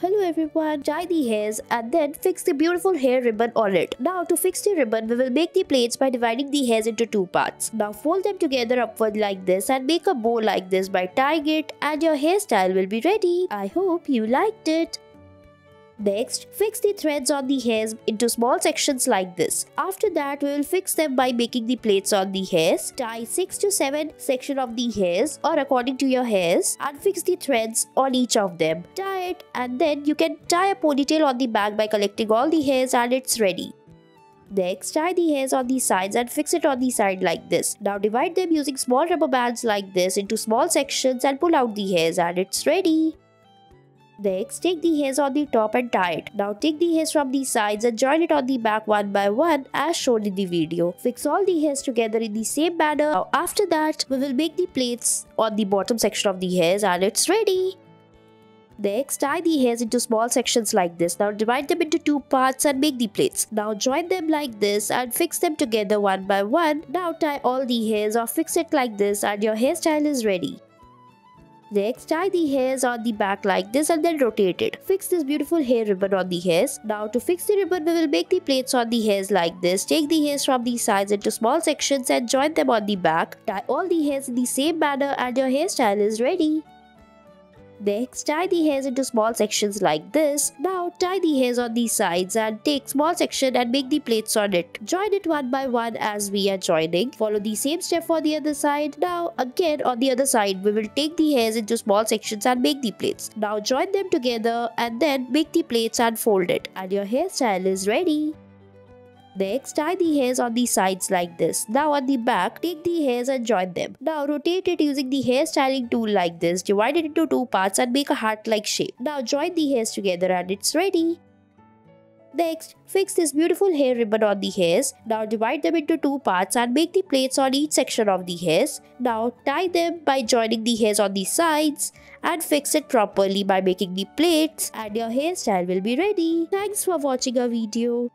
Hello everyone, dye the hairs and then fix the beautiful hair ribbon on it. Now to fix the ribbon, we will make the plaits by dividing the hairs into two parts. Now fold them together upward like this and make a bow like this by tying it, and your hairstyle will be ready. I hope you liked it. Next, fix the threads on the hairs into small sections like this. After that, we will fix them by making the plaits on the hairs. Tie 6 to 7 sections of the hairs or according to your hairs and fix the threads on each of them. Tie it, and then you can tie a ponytail on the back by collecting all the hairs, and it's ready. Next, tie the hairs on the sides and fix it on the side like this. Now divide them using small rubber bands like this into small sections and pull out the hairs, and it's ready. Next, take the hairs on the top and tie it. Now take the hairs from the sides and join it on the back one by one as shown in the video. Fix all the hairs together in the same manner. Now after that, we will make the plaits on the bottom section of the hairs, and it's ready. Next, tie the hairs into small sections like this. Now divide them into two parts and make the plaits. Now join them like this and fix them together one by one. Now tie all the hairs or fix it like this, and your hairstyle is ready. Next, tie the hairs on the back like this and then rotate it. Fix this beautiful hair ribbon on the hairs. Now to fix the ribbon, we will make the plaits on the hairs like this. Take the hairs from the sides into small sections and join them on the back. Tie all the hairs in the same manner, and your hairstyle is ready. Next, tie the hairs into small sections like this. Now tie the hairs on the sides and take small section and make the plaits on it. Join it one by one as we are joining. Follow the same step for the other side. Now again on the other side, we will take the hairs into small sections and make the plaits. Now join them together and then make the plaits and fold it, and your hairstyle is ready. Next, tie the hairs on the sides like this. Now on the back, take the hairs and join them. Now rotate it using the hair styling tool like this. Divide it into two parts and make a heart-like shape. Now join the hairs together, and it's ready. Next, fix this beautiful hair ribbon on the hairs. Now divide them into two parts and make the plaits on each section of the hairs. Now tie them by joining the hairs on the sides and fix it properly by making the plaits, and your hairstyle will be ready. Thanks for watching our video.